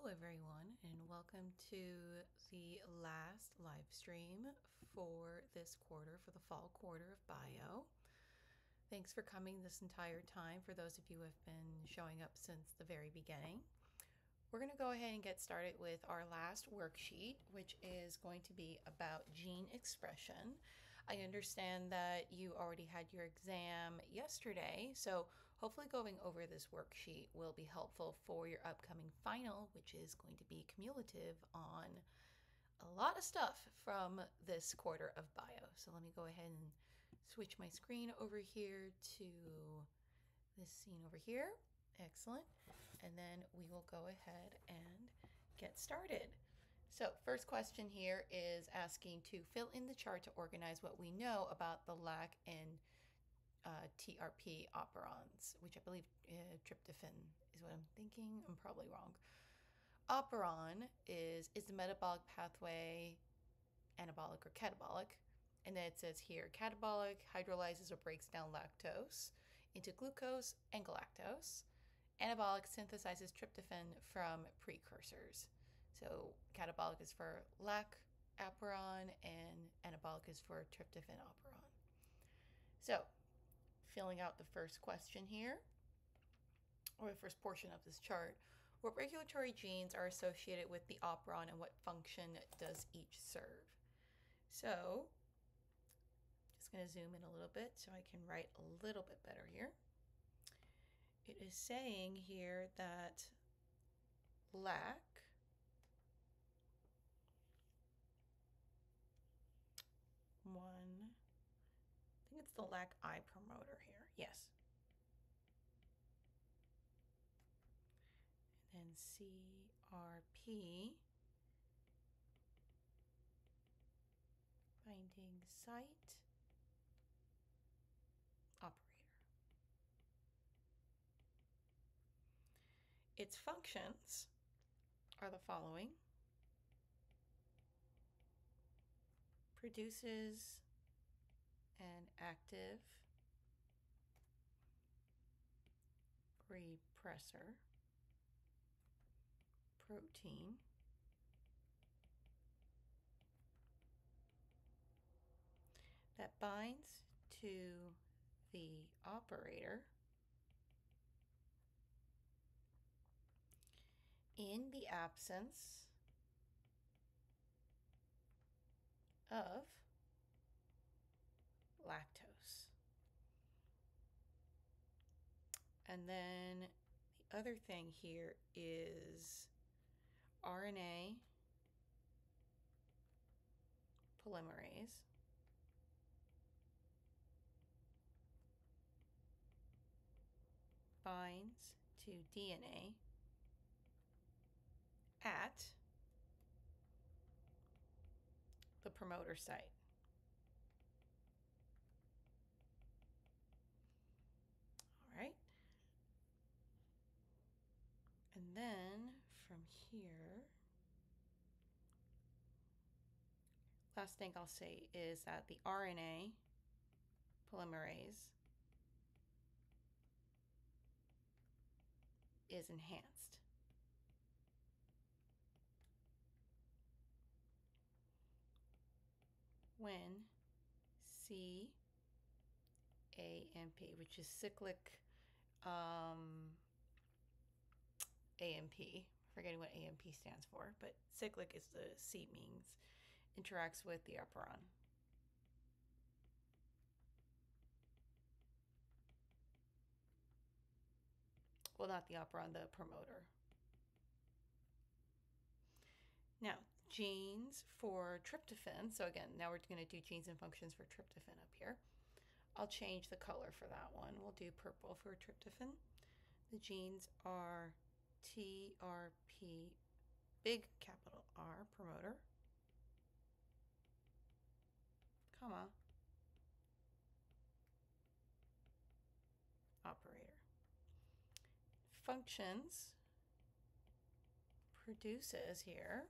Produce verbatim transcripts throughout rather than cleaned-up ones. Hello everyone, and welcome to the last live stream for this quarter, for the fall quarter of bio. Thanks for coming this entire time for those of you who have been showing up since the very beginning. We're going to go ahead and get started with our last worksheet, which is going to be about gene expression. I understand that you already had your exam yesterday, so hopefully going over this worksheet will be helpful for your upcoming final, which is going to be cumulative on a lot of stuff from this quarter of bio. So let me go ahead and switch my screen over here to this scene over here. Excellent. And then we will go ahead and get started. So first question here is asking to fill in the chart to organize what we know about the lac and uh, T R P operons, which I believe uh, tryptophan is what I'm thinking. I'm probably wrong. Operon is, is the metabolic pathway anabolic or catabolic? And then it says here, catabolic hydrolyzes or breaks down lactose into glucose and galactose. Anabolic synthesizes tryptophan from precursors. So catabolic is for lac operon and anabolic is for tryptophan operon. So filling out the first question here, or the first portion of this chart, what regulatory genes are associated with the operon and what function does each serve? So just gonna zoom in a little bit so I can write a little bit better here. It is saying here that lac one, I think it's the lacI promoter here, yes. And then C R P binding site operator. Its functions are the following. Produces an active repressor protein that binds to the operator in the absence of lactose. And then the other thing here is R N A polymerase binds to D N A at the promoter site. All right. And then from here, last thing I'll say is that the R N A polymerase is enhanced. When C A M P, which is cyclic um, A M P, forgetting what A M P stands for, but cyclic is the C means, interacts with the operon. Well, not the operon, the promoter. Now, genes for tryptophan. So again, now we're going to do genes and functions for tryptophan up here. I'll change the color for that one. We'll do purple for tryptophan. The genes are T R P, big capital R promoter, comma, operator. Functions produces here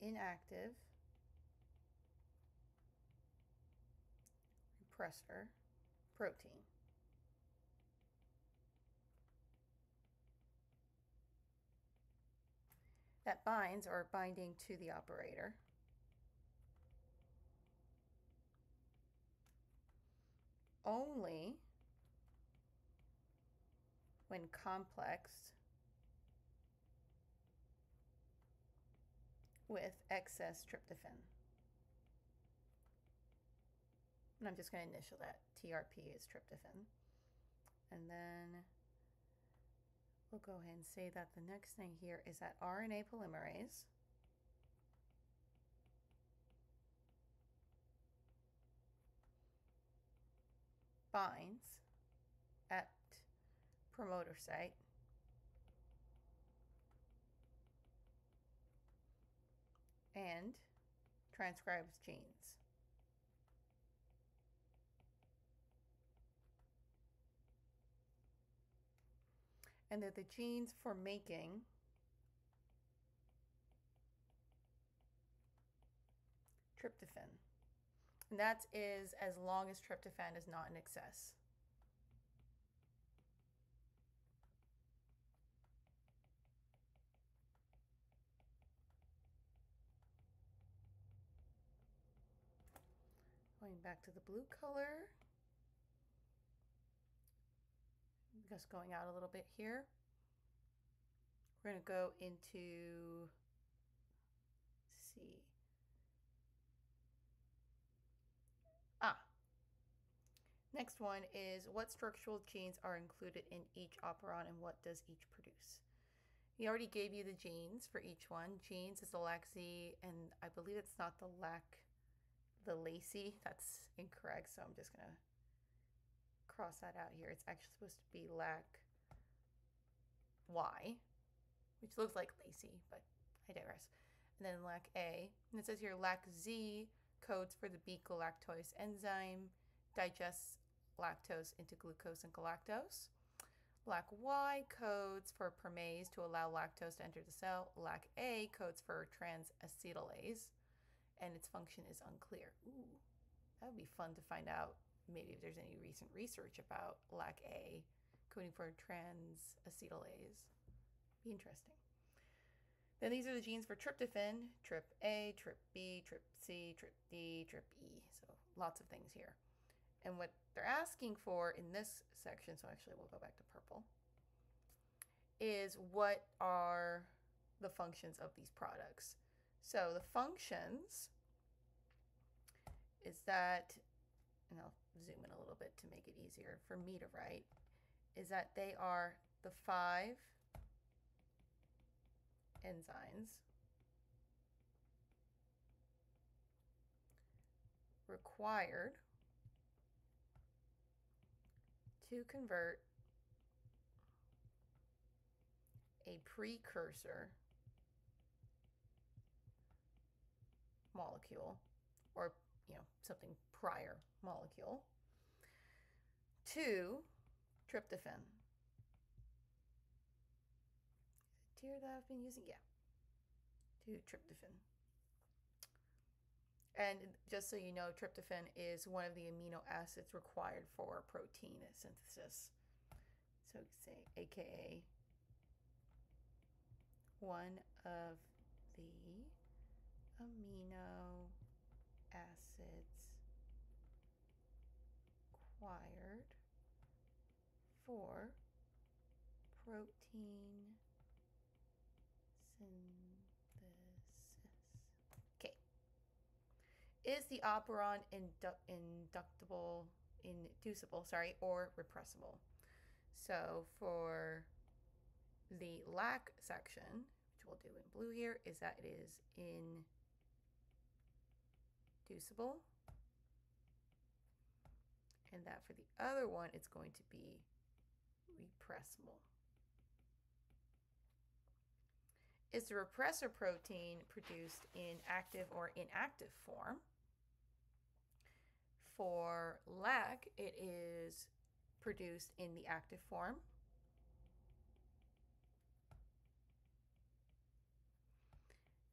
inactive repressor protein that binds or binding to the operator. Only when complexed with excess tryptophan. And I'm just going to initial that. T R P is tryptophan. And then we'll go ahead and say that the next thing here is that R N A polymerase binds at promoter site and transcribes genes. And they're the genes for making tryptophan. And that is as long as tryptophan is not in excess. Going back to the blue color, just going out a little bit here. We're going to go into, let's see. Ah, next one is what structural genes are included in each operon and what does each produce? He already gave you the genes for each one. Genes is the lacZ, and I believe it's not the lac. The lacY, that's incorrect, so I'm just gonna cross that out here. It's actually supposed to be lacY, which looks like lacY, but I digress. And then lacA, and it says here lacZ codes for the beta galactose enzyme, digests lactose into glucose and galactose. lacY codes for permease to allow lactose to enter the cell. lacA codes for transacetylase, and its function is unclear. Ooh, that would be fun to find out maybe if there's any recent research about lacA coding for transacetylase. Be interesting. Then these are the genes for tryptophan, tryp A, tryp B, tryp C, tryp D, tryp E. So lots of things here. And what they're asking for in this section, so actually we'll go back to purple, is what are the functions of these products? So the functions is that, and I'll zoom in a little bit to make it easier for me to write, is that they are the five enzymes required to convert a precursor molecule, or you know, something prior molecule, to tryptophan. Tier that I've been using, yeah, to tryptophan. And just so you know, tryptophan is one of the amino acids required for protein synthesis. So you say, A K A one of the amino acids required for protein synthesis. Okay. Is the operon indu inducible, inducible, sorry, or repressible? So for the lac section, which we'll do in blue here, is that it is in inducible, and that for the other one it's going to be repressible. Is the repressor protein produced in active or inactive form? For lac, it is produced in the active form.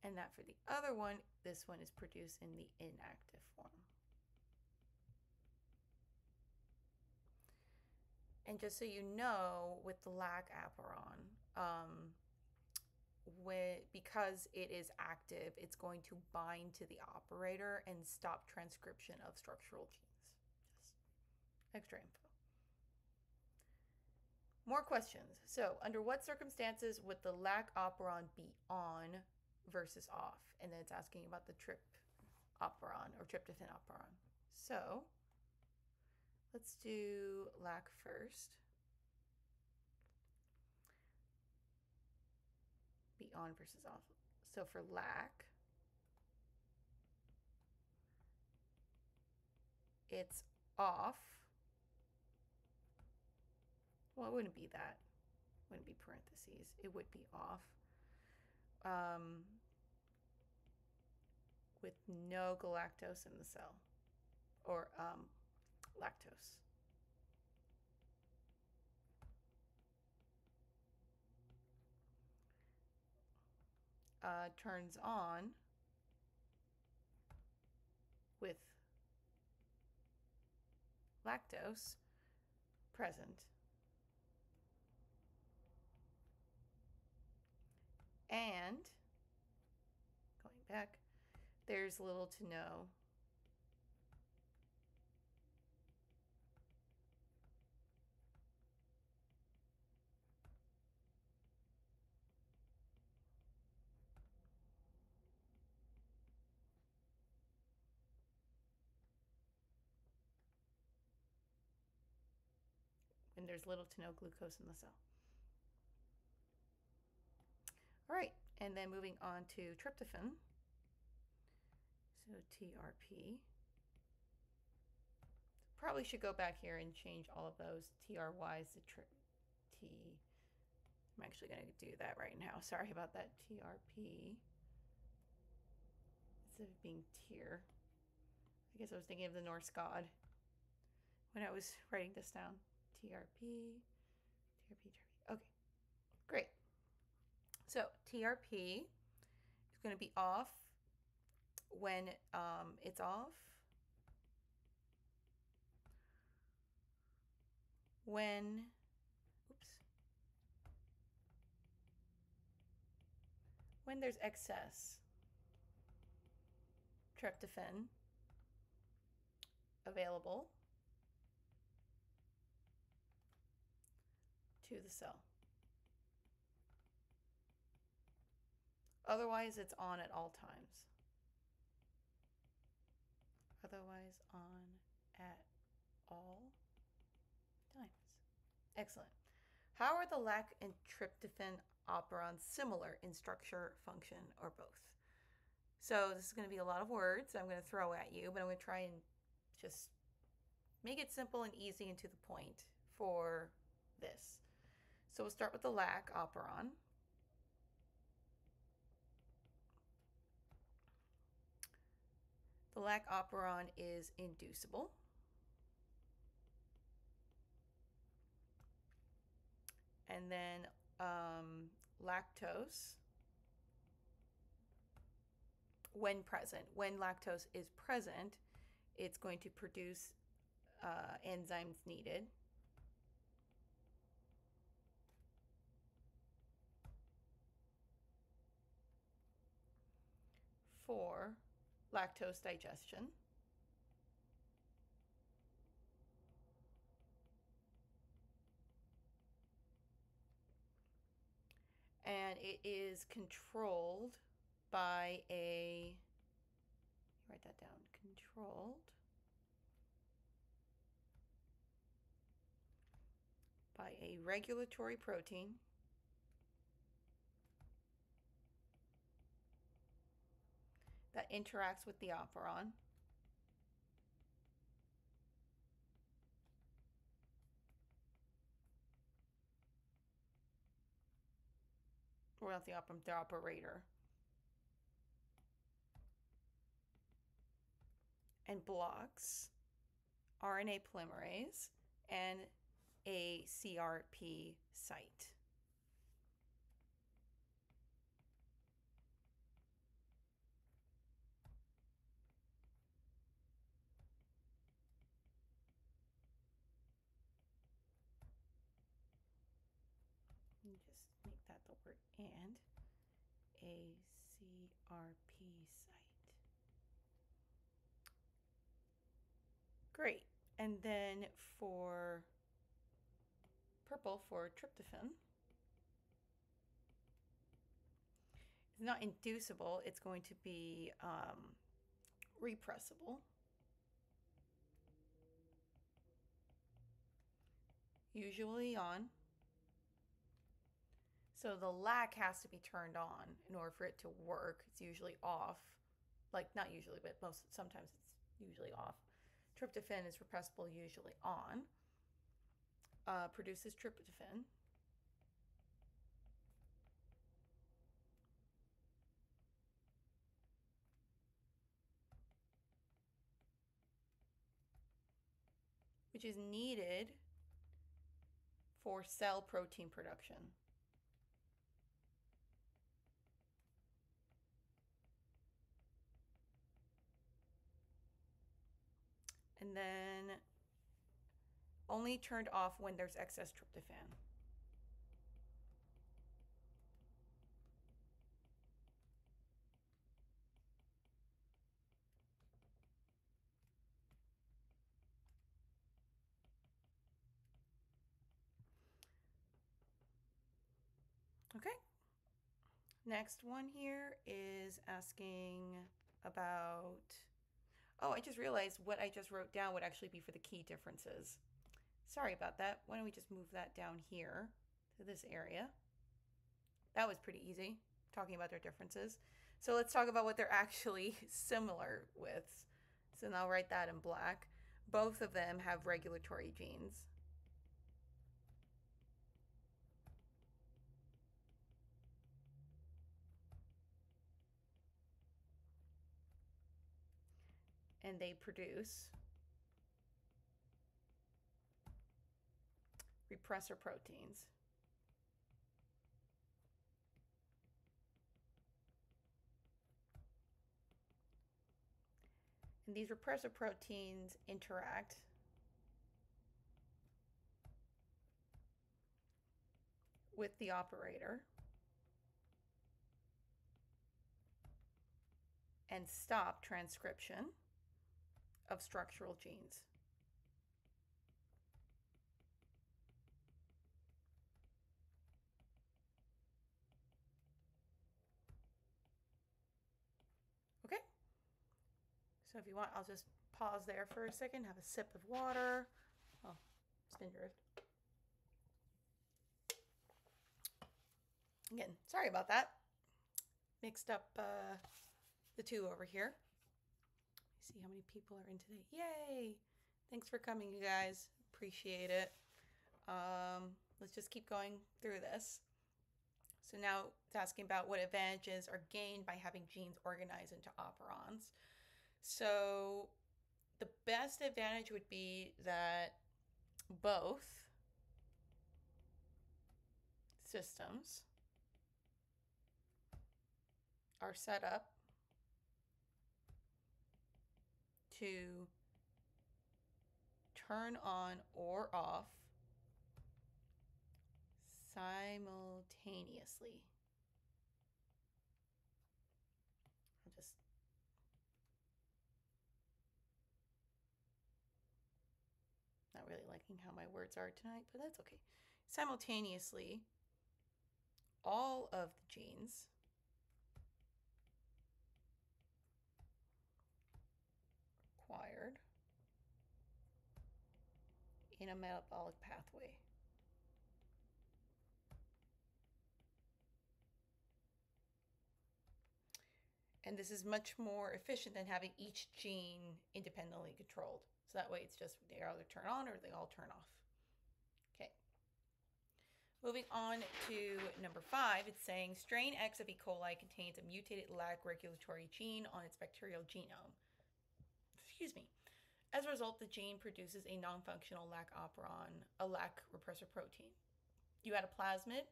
And that for the other one, this one is produced in the inactive form. And just so you know, with the lac operon, um, where, because it is active, it's going to bind to the operator and stop transcription of structural genes. Yes. Extra info. More questions. So under what circumstances would the lac operon be on versus off? And then it's asking about the tryp operon or tryptophan operon. So let's do lac first. Be on versus off. So for lac, it's off. Well, it wouldn't be that. It wouldn't be parentheses. It would be off um, with no galactose in the cell, or um, lactose. Uh, turns on with lactose present. And going back, there's little to no and there's little to no glucose in the cell. All right, and then moving on to tryptophan. So T R P. Probably should go back here and change all of those T R Ys to tri T. I'm actually going to do that right now. Sorry about that. T R P. Instead of being tier. I guess I was thinking of the Norse god when I was writing this down. T R P, T R P, T R P. Okay, great. So T R P is going to be off when um, it's off when, oops, when there's excess tryptophan available to the cell. Otherwise, it's on at all times. Otherwise, on at all times. Excellent. How are the lac and tryptophan operons similar in structure, function, or both? So this is going to be a lot of words I'm going to throw at you, but I'm going to try and just make it simple and easy and to the point for this. So we'll start with the lac operon. The lac operon is inducible. And then um, lactose, when present, when lactose is present, it's going to produce uh, enzymes needed for lactose digestion. And it is controlled by a, write that down, controlled by a regulatory protein that interacts with the operon or not the operon, the operator, and blocks R N A polymerase and a C R P site. Just make that the word and. a C R P site. Great. And then for purple, for tryptophan, it's not inducible. It's going to be um, repressible. Usually on. So the lac has to be turned on in order for it to work. It's usually off. Like, not usually, but most sometimes it's usually off. Tryptophan is repressible, usually on. Uh, produces tryptophan. Which is needed for cell protein production. And then only turned off when there's excess tryptophan. Okay. Next one here is asking about, oh, I just realized what I just wrote down would actually be for the key differences. Sorry about that. Why don't we just move that down here to this area? That was pretty easy, talking about their differences. So let's talk about what they're actually similar with. So now I'll write that in black. Both of them have regulatory genes. And they produce repressor proteins. And these repressor proteins interact with the operator and stop transcription of structural genes. Okay, so if you want, I'll just pause there for a second, have a sip of water. Oh, ginger. Again, sorry about that. Mixed up uh, the two over here. See how many people are in today. Yay! Thanks for coming, you guys. Appreciate it. Um, let's just keep going through this. So now it's asking about what advantages are gained by having genes organized into operons. So the best advantage would be that both systems are set up to turn on or off simultaneously. I'll just not really liking how my words are tonight, but that's okay. Simultaneously, all of the genes required in a metabolic pathway. And this is much more efficient than having each gene independently controlled. So that way it's just they either turn on or they all turn off. Okay. Moving on to number five, it's saying strain X of E. coli contains a mutated lac regulatory gene on its bacterial genome. Excuse me. As a result, the gene produces a non-functional lac operon, a lac repressor protein. You add a plasmid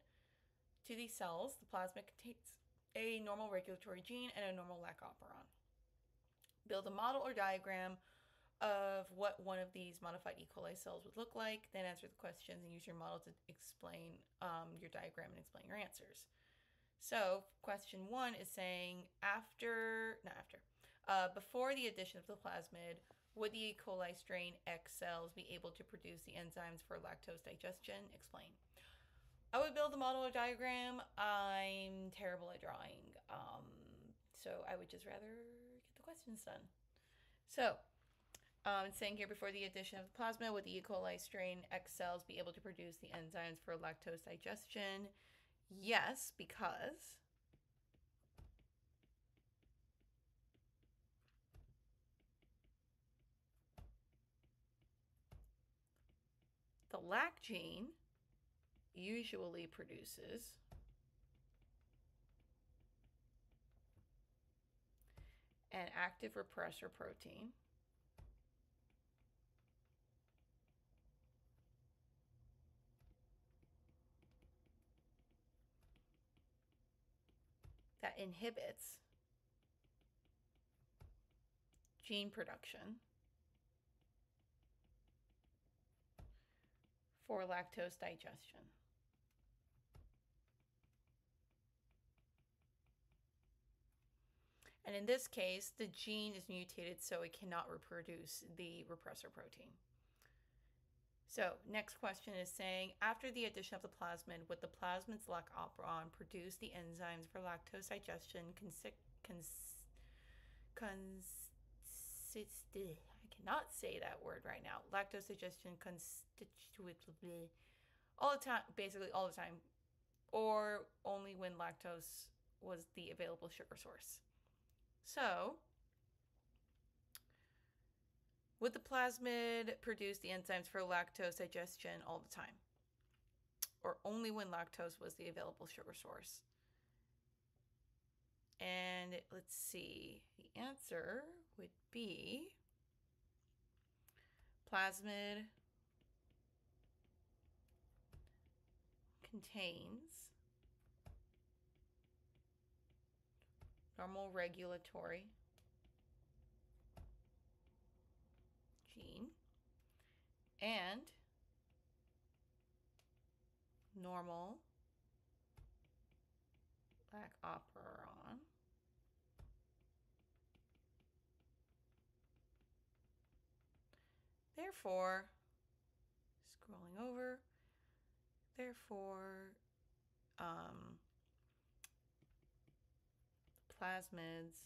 to these cells. The plasmid contains a normal regulatory gene and a normal lac operon. Build a model or diagram of what one of these modified E. coli cells would look like. Then answer the questions and use your model to explain um, your diagram and explain your answers. So question one is saying after, not after, uh, before the addition of the plasmid, would the E. coli strain X cells be able to produce the enzymes for lactose digestion? Explain. I would build the model or diagram. I'm terrible at drawing. Um, so I would just rather get the questions done. So um, it's saying here, before the addition of the plasmid, would the E. coli strain X cells be able to produce the enzymes for lactose digestion? Yes, because the lac gene usually produces an active repressor protein that inhibits gene production for lactose digestion. And in this case, the gene is mutated so it cannot reproduce the repressor protein. So next question is saying, after the addition of the plasmid, would the plasmid's lac operon produce the enzymes for lactose digestion consi cons cons I cannot say that word right now. Lactose digestion constitutively all the time, basically all the time, or only when lactose was the available sugar source. So would the plasmid produce the enzymes for lactose digestion all the time, or only when lactose was the available sugar source? And let's see, the answer would be plasmid contains normal regulatory gene and normal lac operon therefore scrolling over therefore um, plasmids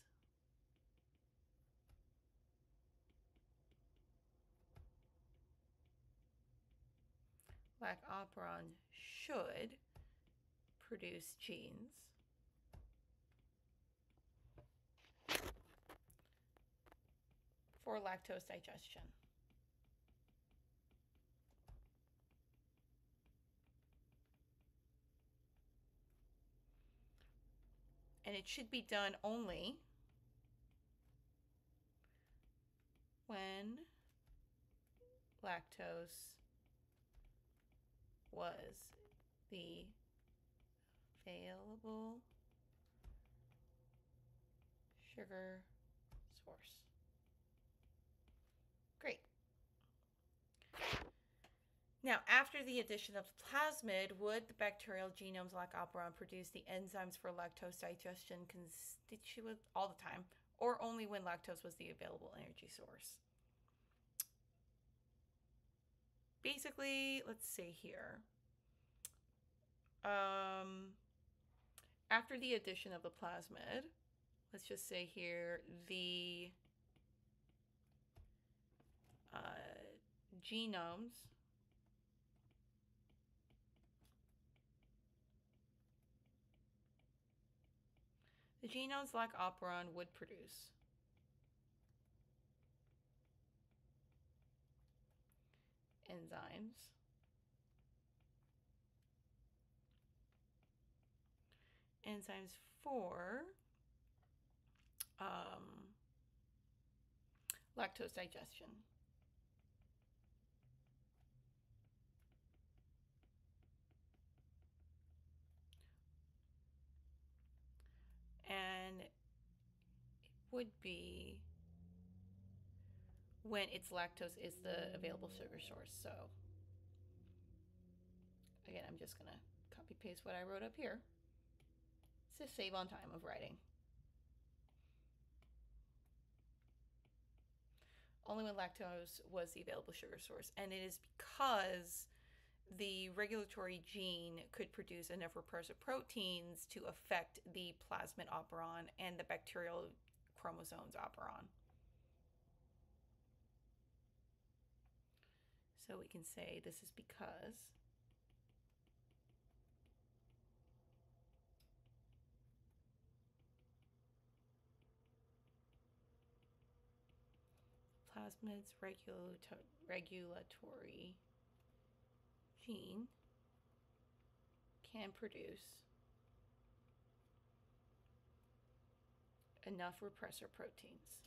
lac operon should produce genes for lactose digestion. And it should be done only when lactose was the available sugar source. Great. Now, after the addition of the plasmid, would the bacterial genome's lac operon produce the enzymes for lactose digestion constitutive all the time, or only when lactose was the available energy source? Basically, let's see here. Um, after the addition of the plasmid, let's just say here the uh, genomes The genome's lac operon would produce enzymes enzymes for um, lactose digestion. And it would be when its lactose is the available sugar source. So again, I'm just gonna copy paste what I wrote up here. to save on time of writing. Only when lactose was the available sugar source, and it is because the regulatory gene could produce enough repressor proteins to affect the plasmid operon and the bacterial chromosomes operon. So we can say this is because plasmid's regulato- regulatory gene can produce enough repressor proteins.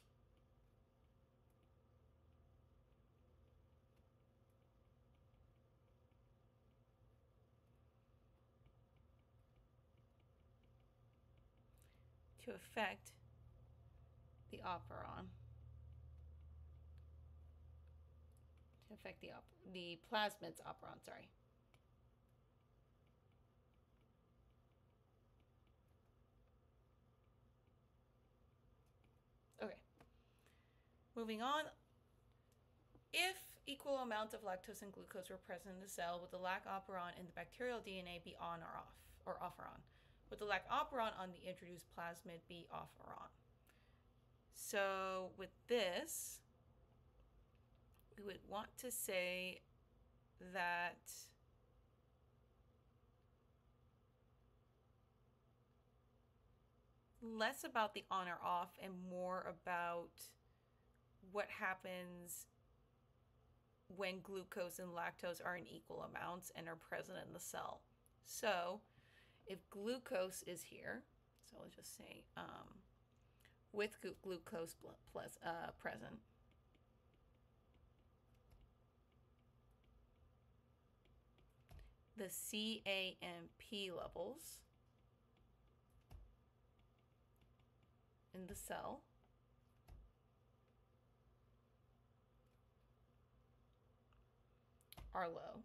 To affect the operon, to affect the op the plasmid's operon, sorry. Okay, moving on. If equal amounts of lactose and glucose were present in the cell, would the lac operon in the bacterial D N A be on or off, or off or on? Would the lac operon on the introduced plasmid be off or on? So with this, we would want to say that less about the on or off and more about what happens when glucose and lactose are in equal amounts and are present in the cell. So if glucose is here, so let's just say um, with gl glucose pl plus, uh, present, the C A M P levels in the cell are low.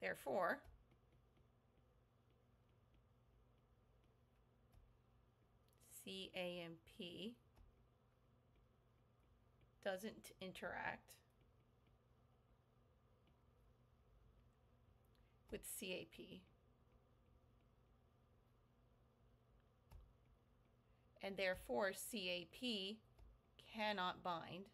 Therefore, C A M P doesn't interact with C A P, and therefore C A P cannot bind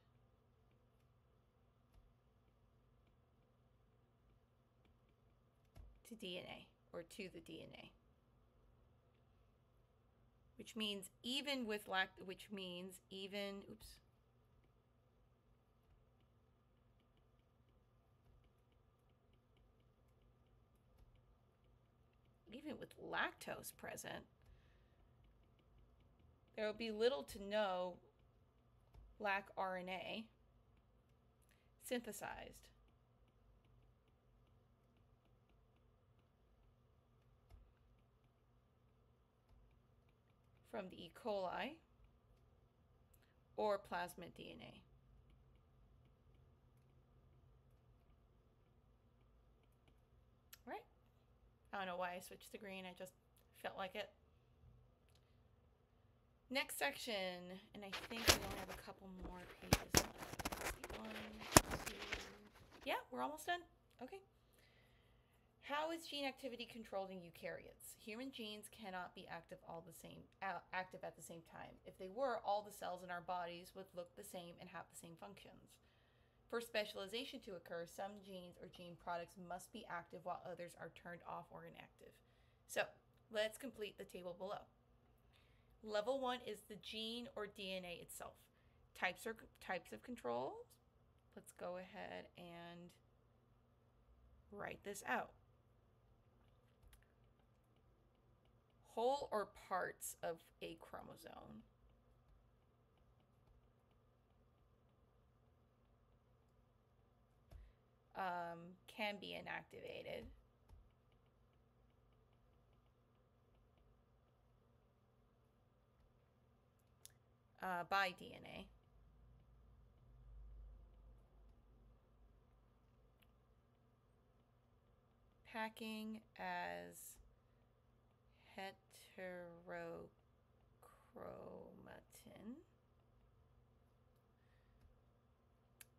to D N A, or to the D N A, which means even with lact, which means even, oops, even with lactose present, there will be little to no lac R N A synthesized from the E. coli or plasmid D N A. Right? I don't know why I switched to green. I just felt like it. Next section, and I think we only have a couple more pages left. One, two. Yeah, we're almost done. Okay. How is gene activity controlled in eukaryotes? Human genes cannot be active all the same, active at the same time. If they were, all the cells in our bodies would look the same and have the same functions. For specialization to occur, some genes or gene products must be active while others are turned off or inactive. So let's complete the table below. Level one is the gene or D N A itself. Types or types of controls. Let's go ahead and write this out. Whole or parts of a chromosome um, can be inactivated uh, by D N A packing as heterochromatin.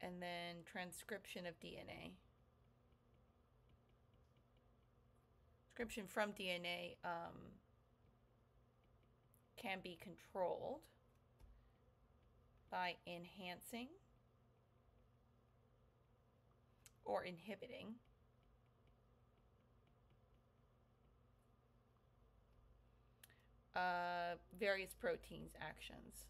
And then transcription of D N A. Transcription from D N A um, can be controlled by enhancing or inhibiting uh, various proteins' actions.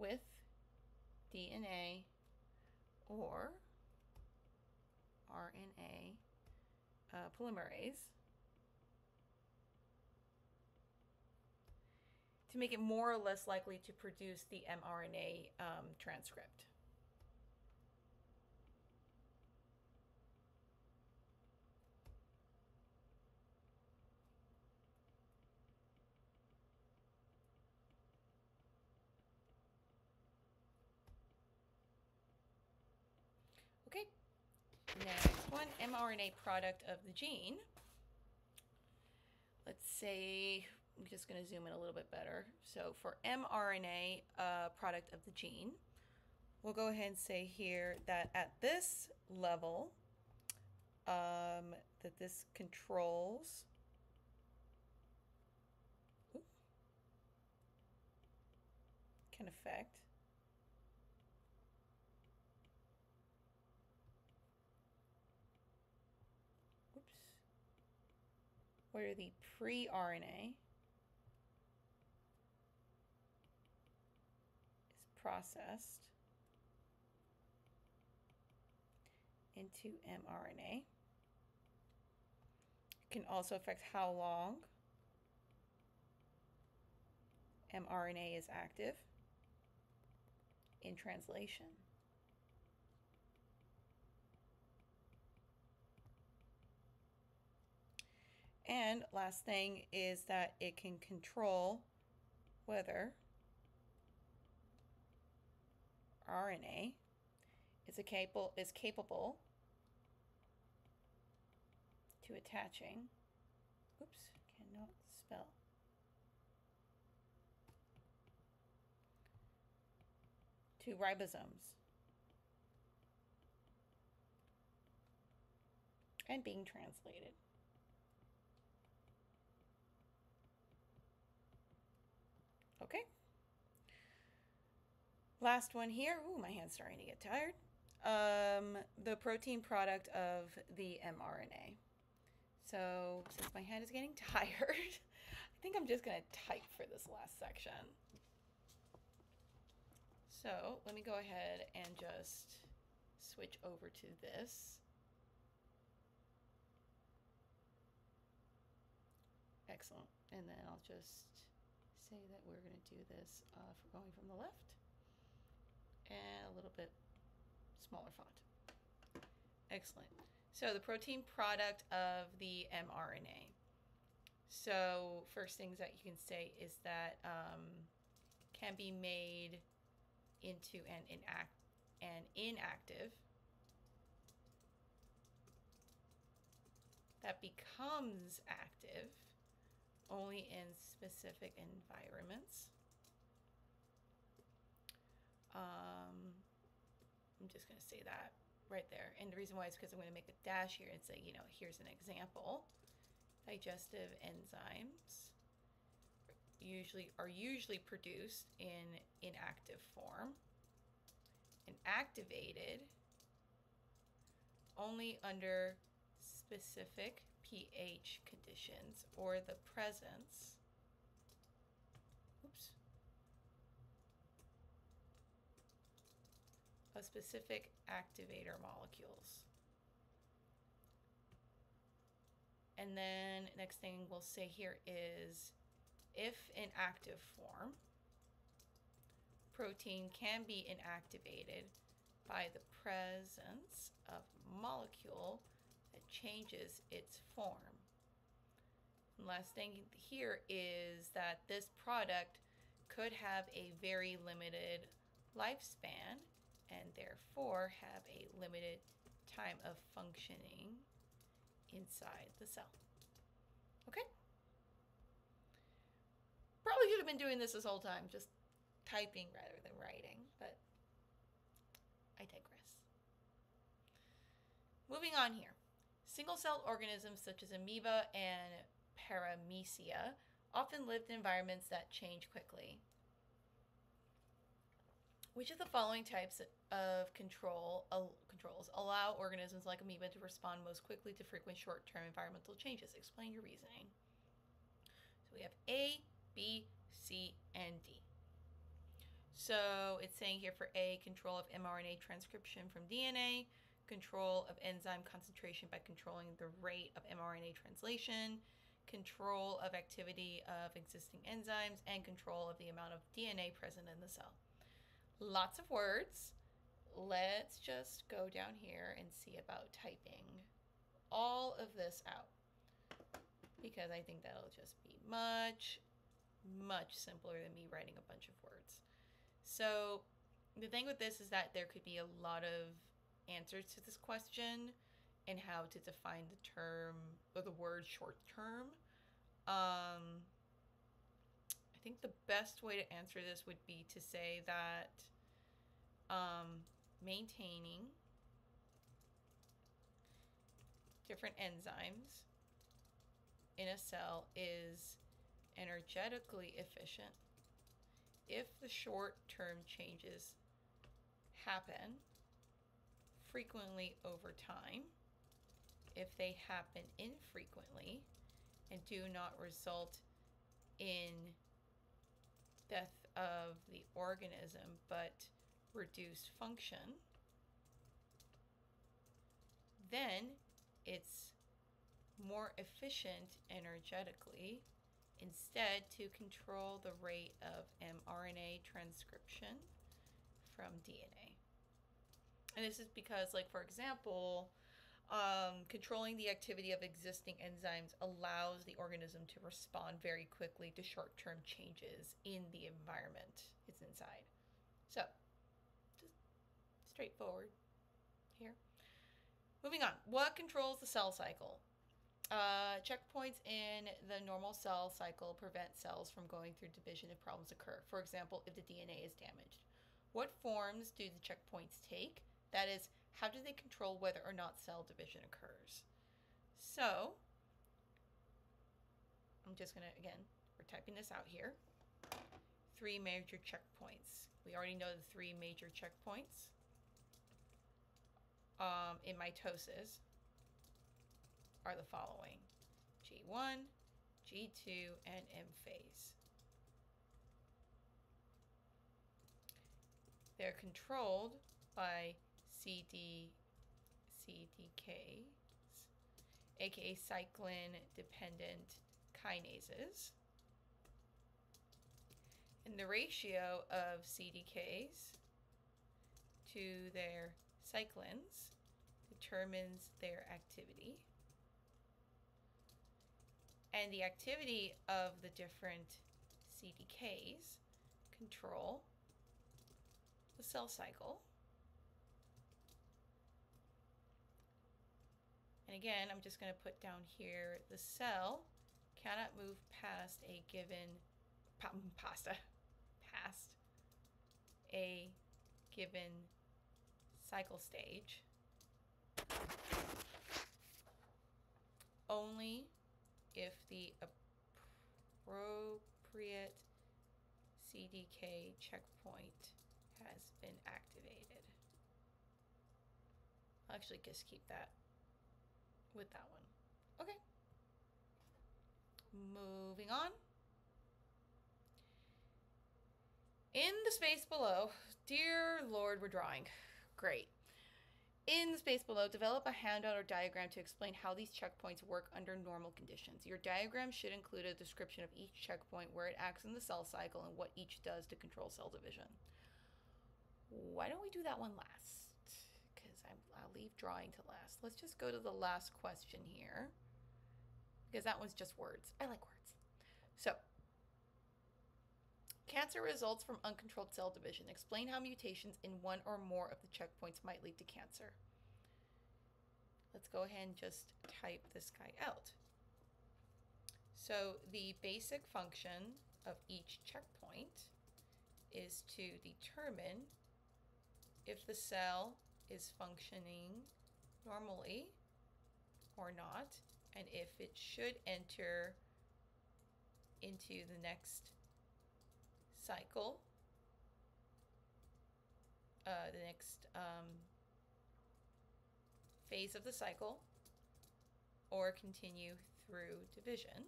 With D N A or R N A uh, polymerase to make it more or less likely to produce the mRNA um, transcript. Okay, next one, mRNA product of the gene. Let's say, I'm just going to zoom in a little bit better. So for mRNA uh, product of the gene, we'll go ahead and say here that at this level, um, that this controls oops, can affect where the pre-R N A is processed into mRNA. It can also affect how long mRNA is active in translation. And last thing is that it can control whether R N A is, a capable, is capable to attaching, oops, cannot spell, to ribosomes and being translated. Okay, last one here. Ooh, my hand's starting to get tired. Um, the protein product of the mRNA. So since my hand is getting tired, I think I'm just going to type for this last section. So let me go ahead and just switch over to this. Excellent. And then I'll just say that we're going to do this uh, for going from the left and a little bit smaller font. Excellent. So the protein product of the mRNA. So first things that you can say is that um, can be made into an inact an inactive that becomes active only in specific environments. Um, I'm just going to say that right there. And the reason why is because I'm going to make a dash here and say, you know, here's an example. Digestive enzymes usually are usually produced in inactive form and activated only under specific pH conditions or the presence oops, of specific activator molecules. And then next thing we'll say here is if in active form, protein can be inactivated by the presence of molecule that changes its form. And last thing here is that this product could have a very limited lifespan and therefore have a limited time of functioning inside the cell. Okay? Probably should have been doing this this whole time, just typing rather than writing, but I digress. Moving on here. Single-celled organisms such as amoeba and paramecia often live in environments that change quickly. Which of the following types of control uh, controls allow organisms like amoeba to respond most quickly to frequent short-term environmental changes? Explain your reasoning. So we have A, B, C, and D. So it's saying here for A, control of mRNA transcription from D N A, control of enzyme concentration by controlling the rate of mRNA translation, control of activity of existing enzymes, and control of the amount of D N A present in the cell. Lots of words. Let's just go down here and see about typing all of this out, because I think that'll just be much, much simpler than me writing a bunch of words. So the thing with this is that there could be a lot of answers to this question and how to define the term or the word short term. Um, I think the best way to answer this would be to say that um, maintaining different enzymes in a cell is energetically efficient if the short-term changes happen frequently over time, if they happen infrequently and do not result in death of the organism but reduced function, then it's more efficient energetically instead to control the rate of mRNA transcription from D N A. And this is because, like, for example, um, controlling the activity of existing enzymes allows the organism to respond very quickly to short-term changes in the environment it's inside. So, just straightforward here. Moving on. What controls the cell cycle? Uh, checkpoints in the normal cell cycle prevent cells from going through division if problems occur. For example, if the D N A is damaged. What forms do the checkpoints take? That is, how do they control whether or not cell division occurs? So, I'm just going to, again, we're typing this out here. Three major checkpoints. We already know the three major checkpoints um, in mitosis are the following: G one, G two, and M phase. They're controlled by C D C D Ks, aka cyclin-dependent kinases, and the ratio of C D Ks to their cyclins determines their activity, and the activity of the different C D Ks control the cell cycle. And again, I'm just going to put down here, the cell cannot move past a given pasta, past a given cycle stage only if the appropriate C D K checkpoint has been activated. I'll actually just keep that with that one. Okay. Moving on. In the space below, dear Lord, we're drawing. Great. In the space below, develop a handout or diagram to explain how these checkpoints work under normal conditions. Your diagram should include a description of each checkpoint, where it acts in the cell cycle, and what each does to control cell division. Why don't we do that one last? Because I'll leave drawing to last. Let's just go to the last question here, because that one's just words. I like words. So Cancer results from uncontrolled cell division. Explain how mutations in one or more of the checkpoints might lead to cancer. Let's go ahead and just type this guy out. So the basic function of each checkpoint is to determine if the cell is functioning normally or not, and if it should enter into the next cycle, uh, the next um, phase of the cycle, or continue through division.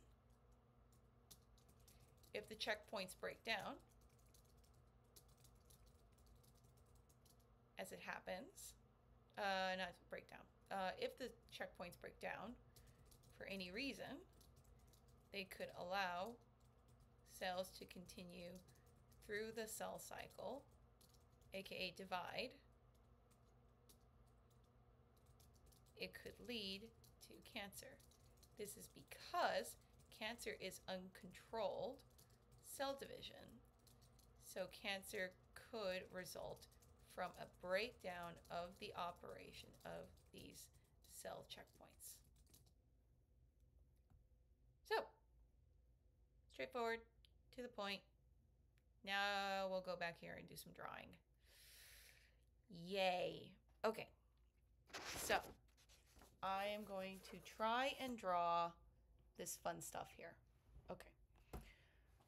If the checkpoints break down, as it happens, uh, not break down, uh, if the checkpoints break down for any reason, they could allow cells to continue through the cell cycle, aka divide. It could lead to cancer. This is because cancer is uncontrolled cell division. So cancer could result from a breakdown of the operation of these cell checkpoints. So, straightforward, to the point. Now we'll go back here and do some drawing. Yay. Okay, so I am going to try and draw this fun stuff here. Okay,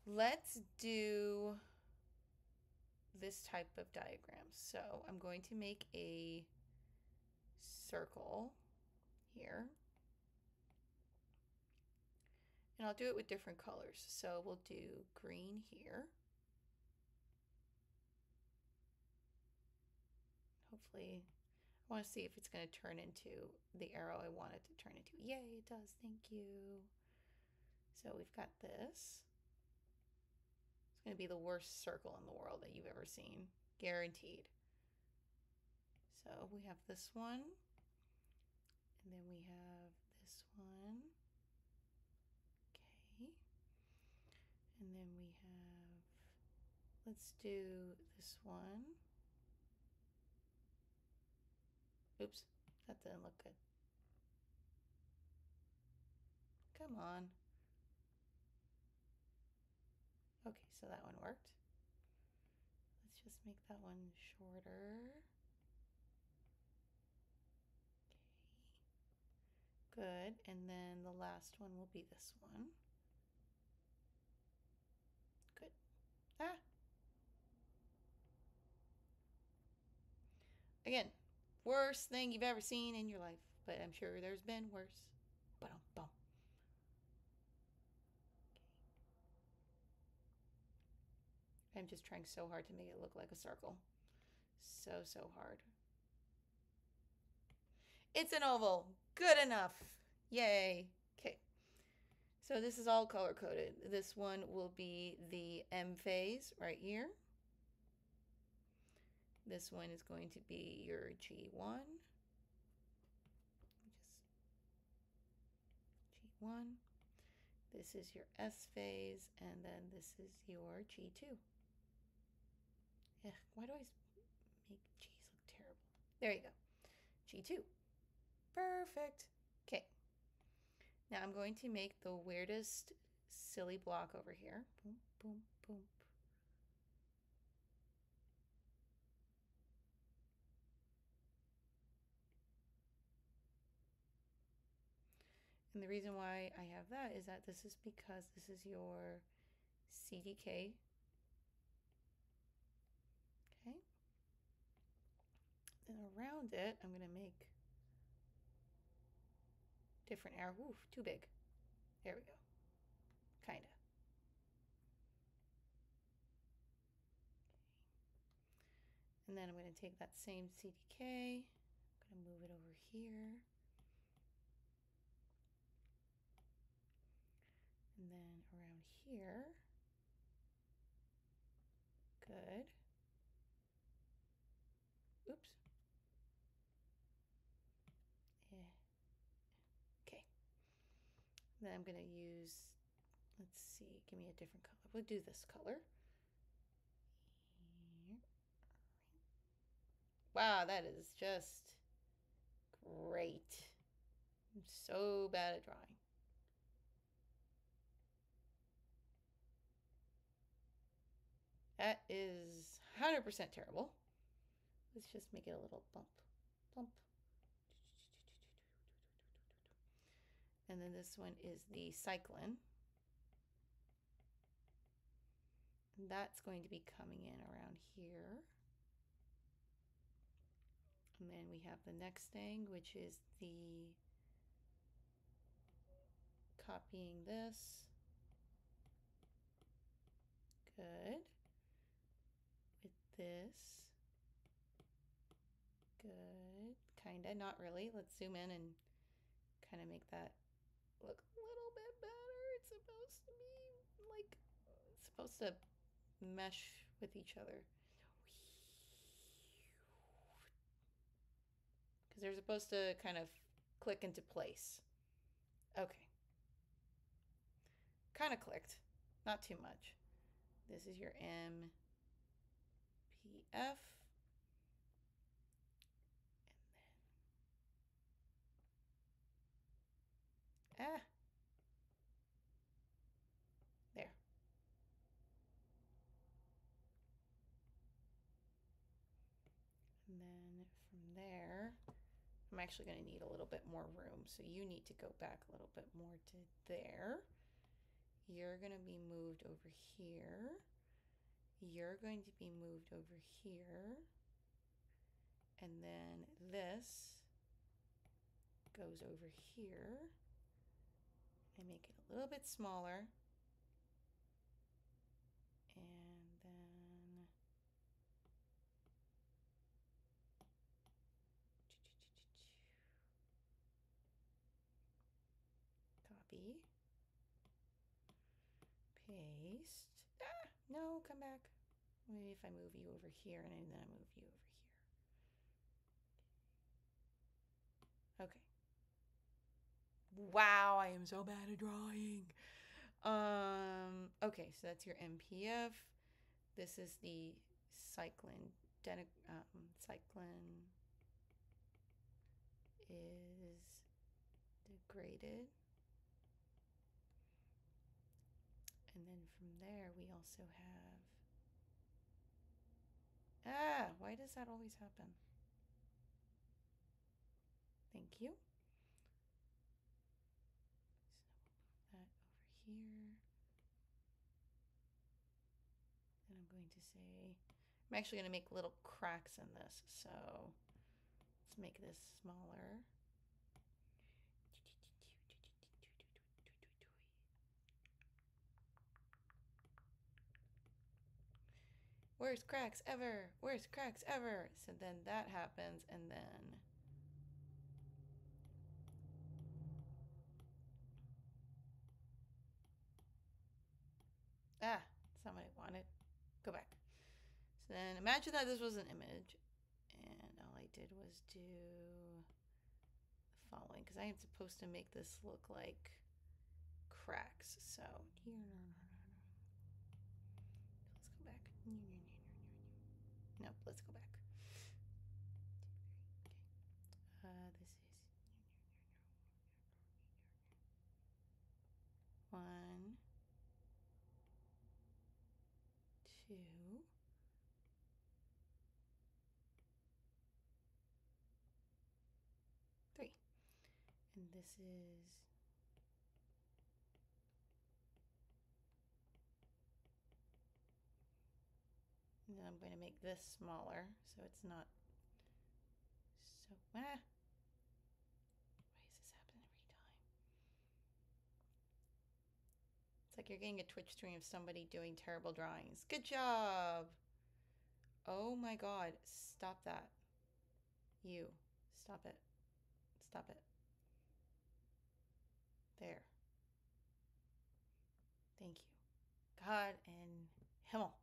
let's do this type of diagram. So I'm going to make a circle here. And I'll do it with different colors. So we'll do green here. Hopefully, I want to see if it's going to turn into the arrow I want it to turn into. Yay, it does. Thank you. So we've got this. It's going to be the worst circle in the world that you've ever seen. Guaranteed. So we have this one. And then we have this one. And then we have, let's do this one. Oops, that didn't look good. Come on. Okay, so that one worked. Let's just make that one shorter. Okay, good. And then the last one will be this one. Ah. Again, worst thing you've ever seen in your life, but I'm sure there's been worse. Ba-dum, bum. Okay. I'm just trying so hard to make it look like a circle. So, so hard. It's an oval. Good enough. Yay. Okay. So this is all color-coded. This one will be the M phase right here. This one is going to be your G one. Just G one. This is your S phase, and then this is your G two. Ugh, why do I make G's look terrible? There you go. G two. Perfect. Okay. Now I'm going to make the weirdest silly block over here. Boom, boom, boom. And the reason why I have that is that this is because this is your C D K. Okay. Then around it, I'm going to make different arrow. Oof, too big. There we go. Kinda. Okay. And then I'm going to take that same C D K. I'm going to move it over here. And then around here. Good. Oops. Yeah. Then I'm going to use, let's see, give me a different color. We'll do this color. Wow, that is just great. I'm so bad at drawing. That is one hundred percent terrible. Let's just make it a little bump, bump. And then this one is the cyclin. And that's going to be coming in around here. And then we have the next thing, which is the copying this. Good. With this. Good. Kinda, not really. Let's zoom in and kind of make that look a little bit better. It's supposed to be like, it's supposed to mesh with each other. Because they're supposed to kind of click into place. Okay. Kind of clicked, not too much. This is your M P F. And then, ah, there. And then from there, I'm actually going to need a little bit more room. So you need to go back a little bit more to there. You're going to be moved over here. You're going to be moved over here. And then this goes over here. I make it a little bit smaller. And then copy. Paste. Ah, no, come back. Maybe if I move you over here and then I move you over here. Okay. Wow, I am so bad at drawing. Um, okay, so that's your M P F. This is the cyclin. Um, cyclin is degraded. And then from there, we also have, ah, why does that always happen? Thank you. So we'll move that over here. And I'm going to say, I'm actually going to make little cracks in this. So let's make this smaller. Worst cracks ever, worst cracks ever. So then that happens, and then ah, somebody wanted. Go back. So then imagine that this was an image, and all I did was do the following, because I am supposed to make this look like cracks. So let's go back. Nope, let's go back. Okay. Uh, this is one, two, three, and this is and then I'm going to make this smaller so it's not so, ah. Why does this happen every time? It's like you're getting a Twitch stream of somebody doing terrible drawings. Good job. Oh my God. Stop that. You. Stop it. Stop it. There. Thank you. God in Himmel.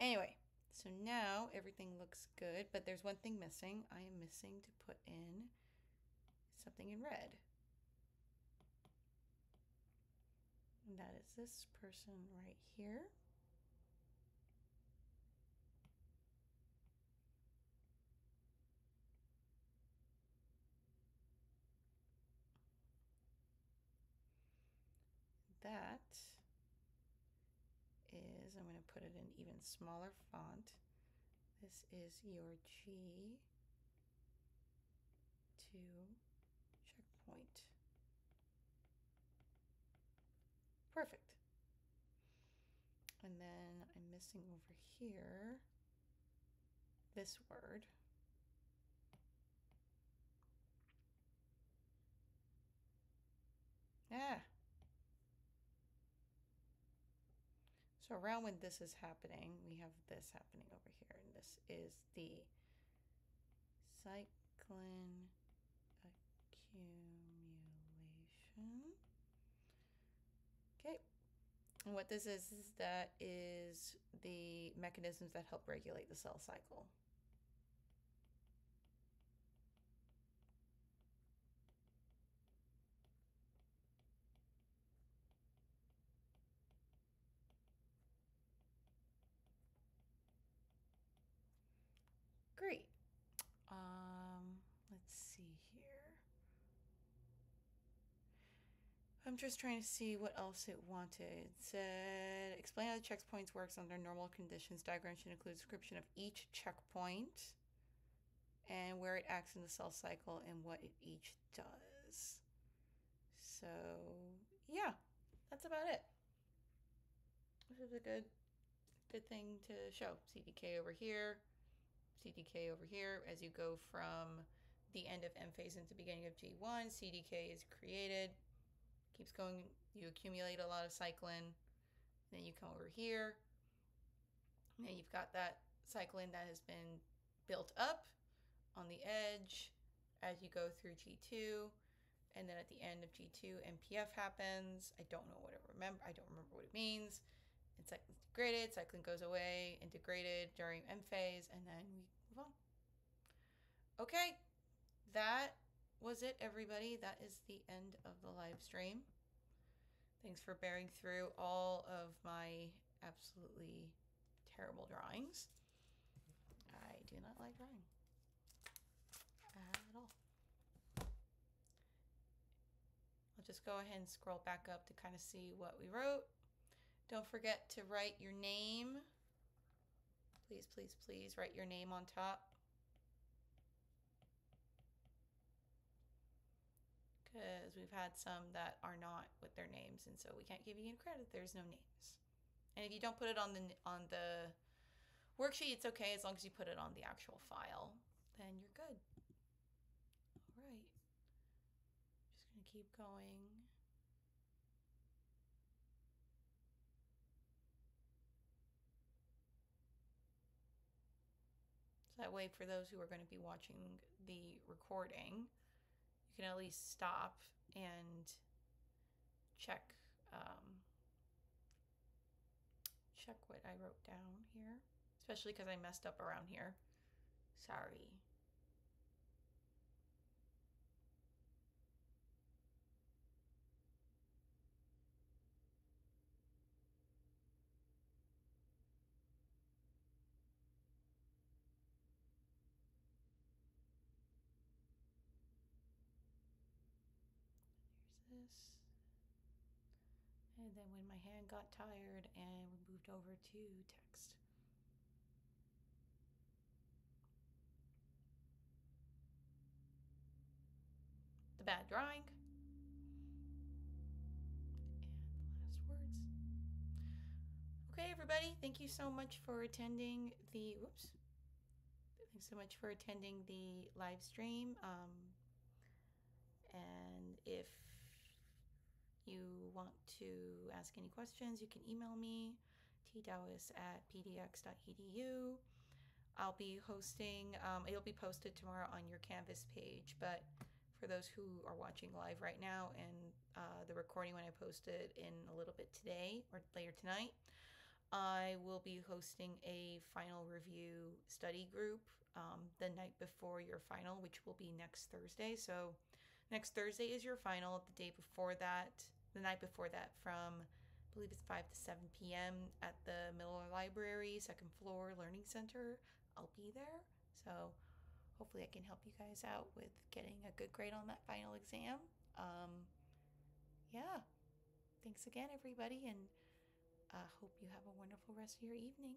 Anyway, so now everything looks good, but there's one thing missing. I am missing to put in something in red. And that is this person right here. is. I'm going to put it in even smaller font. This is your G two checkpoint. Perfect. And then I'm missing over here this word. Ah. So around when this is happening, we have this happening over here, and this is the cyclin accumulation. Okay, and what this is, is that is the mechanisms that help regulate the cell cycle. Great. Um, let's see here. I'm just trying to see what else it wanted. It said, explain how the checkpoints works under normal conditions. Diagram should include description of each checkpoint and where it acts in the cell cycle and what it each does. So yeah, that's about it. This is a good, good thing to show. C D K over here. C D K over here. As you go from the end of M phase into the beginning of G one, C D K is created, keeps going, you accumulate a lot of cyclin, then you come over here, and you've got that cyclin that has been built up on the edge as you go through G two, and then at the end of G two, M P F happens. I don't know what it remember, I don't remember what it means. And cyclin's degraded, cyclin goes away, integrated during M phase, and then we move on. Okay, that was it, everybody. That is the end of the live stream. Thanks for bearing through all of my absolutely terrible drawings. I do not like drawing at all. I'll just go ahead and scroll back up to kind of see what we wrote. Don't forget to write your name. Please, please, please write your name on top. Because we've had some that are not with their names, and so we can't give you any credit. There's no names. And if you don't put it on the, on the worksheet, it's okay. As long as you put it on the actual file, then you're good. All right. I'm just going to keep going. So that way, for those who are going to be watching the recording, you can at least stop and check um, check what I wrote down here, especially because I messed up around here. Sorry. This, and then when my hand got tired and we moved over to text. The bad drawing and the last words. Okay, everybody, thank you so much for attending the whoops thanks so much for attending the live stream. Um, and if you want to ask any questions, you can email me, t dowis at p d x dot e d u. I'll be hosting, um, it'll be posted tomorrow on your Canvas page, but for those who are watching live right now and uh, the recording when I post it in a little bit today or later tonight, I will be hosting a final review study group um, the night before your final, which will be next Thursday. So next Thursday is your final. The day before that, the night before that, from I believe it's five to seven p m at the Miller Library, second floor Learning Center. I'll be there. So hopefully I can help you guys out with getting a good grade on that final exam. Um, yeah. Thanks again, everybody. And I uh, hope you have a wonderful rest of your evening.